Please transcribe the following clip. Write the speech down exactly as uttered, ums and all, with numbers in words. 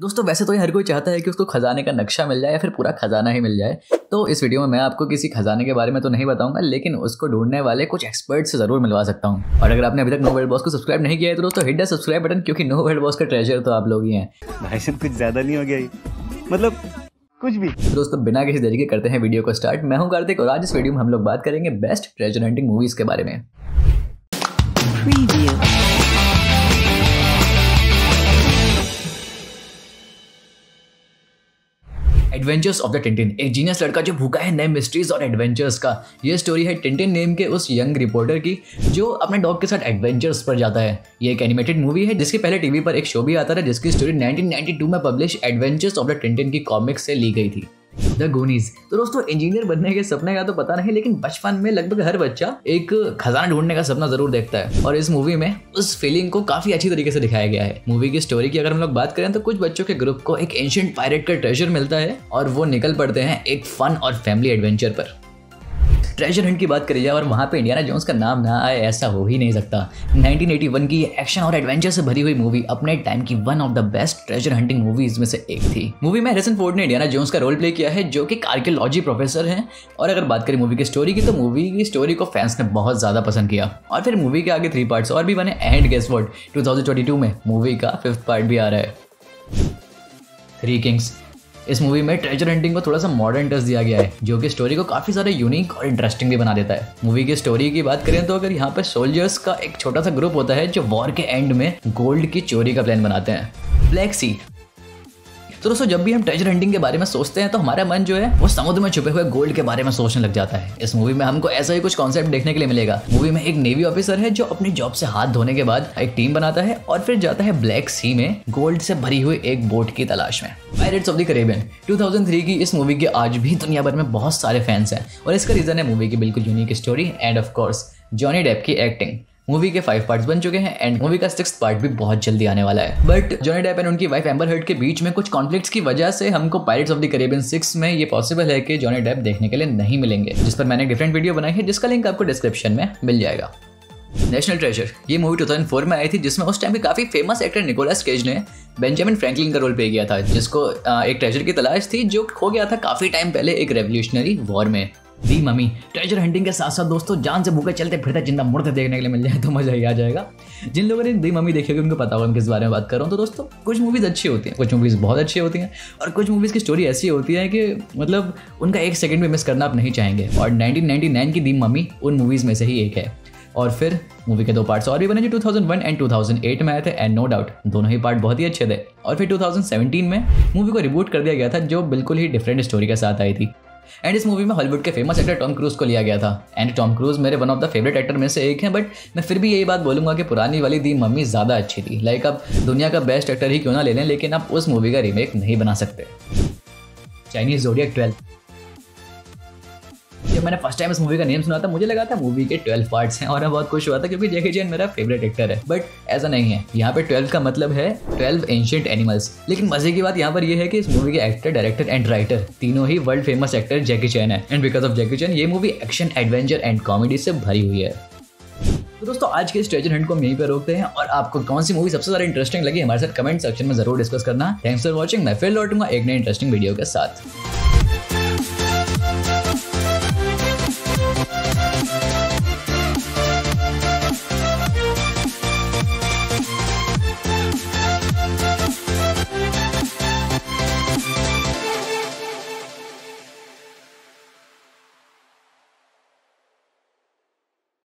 दोस्तों वैसे तो ये हर कोई चाहता है कि उसको खजाने का नक्शा मिल जाए या फिर पूरा खजाना ही मिल जाए, तो इस वीडियो में मैं आपको किसी खजाने के बारे में तो नहीं बताऊंगा, लेकिन उसको ढूंढने वाले कुछ एक्सपर्ट से जरूर मिलवा सकता हूं। और अगर आपने अभी तक नो वर्ल्ड बॉस को सब्सक्राइब नहीं किया है तो दोस्तों हिट द सब्सक्राइब बटन, क्योंकि नो वर्ल्ड बॉस का ट्रेजर तो आप लोग ही हैं। भाई साहब कुछ ज्यादा नहीं हो गया, मतलब कुछ भी। दोस्तों बिना किसी देरी के करते हैं वीडियो को स्टार्ट। मैं हूं कार्तिक और आज इस वीडियो में हम लोग बात करेंगे बेस्ट ट्रेजर हंटिंग मूवीज के बारे में। एडवेंचर्स ऑफ द टिंटिन, एक जीनियस लड़का जो भूखा है नए मिस्ट्रीज और एडवेंचर्स का। ये स्टोरी है टिंटिन नेम के उस यंग रिपोर्टर की जो अपने डॉग के साथ एडवेंचर्स पर जाता है। ये एक एनिमेटेड मूवी है जिसके पहले टीवी पर एक शो भी आता था, जिसकी स्टोरी नाइनटीन नाइंटी टू में publish adventures of the Tintin की कॉमिक्स से ली गई थी। द गूनीज, तो दोस्तों इंजीनियर बनने के सपने का तो पता नहीं, लेकिन बचपन में लगभग हर बच्चा एक खजाना ढूंढने का सपना जरूर देखता है और इस मूवी में उस फीलिंग को काफी अच्छी तरीके से दिखाया गया है। मूवी की स्टोरी की अगर हम लोग बात करें तो कुछ बच्चों के ग्रुप को एक एंशिएंट पायरेट का ट्रेजर मिलता है और वो निकल पड़ते हैं एक फन और फैमिली एडवेंचर पर। ट्रेजर हंट की बात करी जाए और वहाँ पे इंडियाना जोन्स का नाम ना आए ऐसा हो ही नहीं सकता। नाइनटीन एटी वन की एक्शन और एडवेंचर से भरी हुई मूवी अपने टाइम की one of the best treasure hunting movies में से एक थी। मूवी में हैरिसन फोर्ड ने इंडियाना जोन्स का रोल प्ले किया है जो कि आर्कियोलॉजी प्रोफेसर हैं। और अगर बात करें मूवी की स्टोरी की तो मूवी की स्टोरी को फैंस ने बहुत ज़्यादा पसंद किया और फिर मूवी के आगे थ्री पार्ट्स और भी बने and guess what, two thousand twenty two में मूवी का फिफ्थ पार्ट भी आ रहा है। थ्री किंग्स, इस मूवी में ट्रेजर हंटिंग को थोड़ा सा मॉडर्न टच दिया गया है जो कि स्टोरी को काफी ज्यादा यूनिक और इंटरेस्टिंग भी बना देता है। मूवी की स्टोरी की बात करें तो अगर यहाँ पर सोल्जर्स का एक छोटा सा ग्रुप होता है जो वॉर के एंड में गोल्ड की चोरी का प्लान बनाते हैं। ब्लैक सी, तो दोस्तों जब भी हम ट्रेजर हंटिंग के बारे में सोचते हैं तो हमारा मन जो है वो समुद्र में छुपे हुए गोल्ड के बारे में सोचने लग जाता है। इस मूवी में हमको ऐसा ही कुछ कॉन्सेप्ट देखने के लिए मिलेगा। मूवी में एक नेवी ऑफिसर है जो अपनी जॉब से हाथ धोने के बाद एक टीम बनाता है और फिर जाता है ब्लैक सी में गोल्ड से भरी हुई एक बोट की तलाश में। Pirates of the Caribbean two thousand three की इस मूवी के आज भी दुनिया भर में बहुत सारे फैंस हैं और इसका रीजन है मूवी की बिल्कुल unique story and of course Johnny Depp की एक्टिंग। मूवी के फाइव पार्ट्स बन चुके हैं एंड मूवी का सिक्स्थ पार्ट भी बहुत जल्दी आने वाला है। बट जॉनी डेप एंड उनकी वाइफ एम्बर हर्ड के बीच में कुछ कॉन्फ्लिक्ट्स की वजह से हमको pirates of the Caribbean six में ये पॉसिबल है कि जॉनी डेप देखने के लिए नहीं मिलेंगे, जिस पर मैंने डिफरेंट वीडियो बनाई है जिसका लिंक आपको डिस्क्रिप्शन में मिल जाएगा। नेशनल ट्रेजर, ये मूवी टू थाउजेंड फोर में आई थी जिसमें उस टाइम के काफ़ी फेमस एक्टर निकोलस केज ने बेंजामिन फ्रैंकलिन का रोल प्ले किया था, जिसको एक ट्रेजर की तलाश थी जो खो गया था काफ़ी टाइम पहले एक रेवोल्यूशनरी वॉर में। दी मम्मी, ट्रेजर हंटिंग के साथ साथ दोस्तों जान से भूखे चलते फिरते जिंदा मुर्दे देखने के लिए मिल जाए तो मज़ा ही आ जाएगा। जिन लोगों ने दी मम्मी देखी होगी उनको पता होगा मैं किस बारे में बात कर रहा हूँ। तो दोस्तों कुछ मूवीज़ अच्छी होती हैं, कुछ मूवीज़ बहुत अच्छी होती हैं और कुछ मूवीज़ की स्टोरी ऐसी होती है कि मतलब उनका एक सेकेंड भी मिस करना आप नहीं चाहेंगे। और नाइनटीन नाइनटी नाइन की दी मम्मी उन मूवीज़ में से ही एक है। और फिर मूवी के दो पार्ट्स और भी बने जो two thousand one and two thousand eight में आए थे एंड नो डाउट दोनों ही पार्ट बहुत ही अच्छे थे। और फिर टू थाउजेंड सेवेंटीन में मूवी को रिबूट कर दिया गया था जो बिल्कुल ही डिफरेंट स्टोरी के साथ आई थी। एंड इस मूवी में हॉलीवुड के फेमस एक्टर टॉम क्रूज को लिया गया था एंड टॉम क्रूज मेरे one of the favourite actor में से एक हैं। बट मैं फिर भी यही बात बोलूँगा कि पुरानी वाली दी मम्मी ज़्यादा अच्छी थी। लाइक आप दुनिया का बेस्ट एक्टर ही क्यों ना ले लें, लेकिन आप उस मूवी का रीमेक नहीं बना सकते। चाइनीज ज़ोडिएक ट्वेल्व, जब मैंने फर्स्ट टाइम इस मूवी का नेम सुना था मुझे लगा था मूवी के ट्वेल्व पार्ट्स हैं और मैं बहुत खुश हुआ था क्योंकि जैकी चैन मेरा फेवरेट एक्टर है। बट ऐसा नहीं है, यहाँ पे ट्वेल्व का मतलब है ट्वेल्व एंशिएंट एनिमल्स। लेकिन मजे की बात यहाँ पर यह है कि इस मूवी के एक्टर, डायरेक्टर एंड राइटर तीनों ही world famous actor Jackie Chan है and because of Jackie Chan ये movie action, adventure and comedy से भरी हुई है। तो दोस्तों आज के इस ट्रेजर हंट को हम यहीं पर रोकते हैं और आपको कौन सी मूवी सबसे ज्यादा इंटरेस्टिंग लगी हमारे साथ कमेंट सेक्शन में जरूर डिस्कस करना। थैंक्स फॉर वॉचिंग, मैं फिर लौटूंगा एक नई इंटरेस्टिंग वीडियो के साथ।